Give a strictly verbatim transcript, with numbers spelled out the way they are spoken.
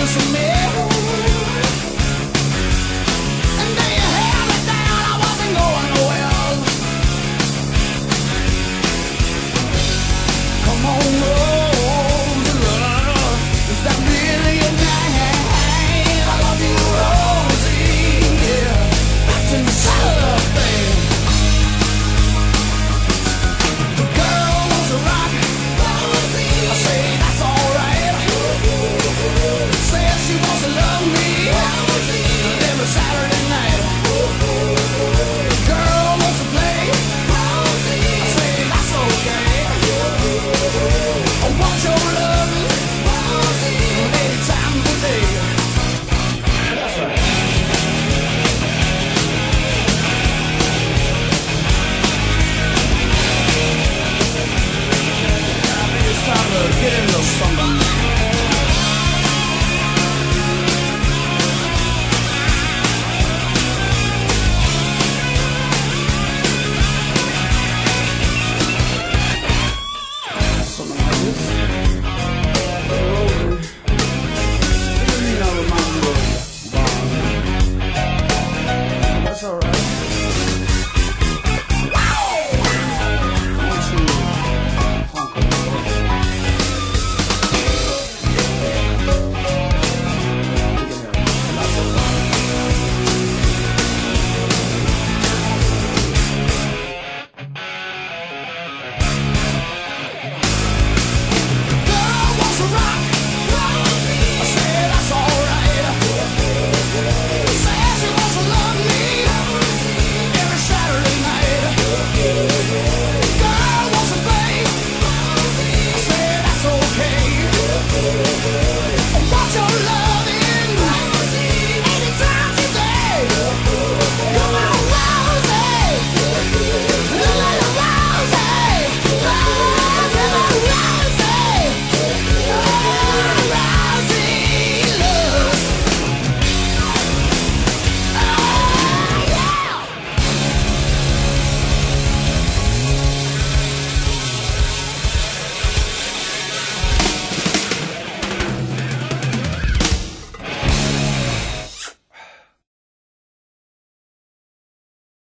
doesn't matter.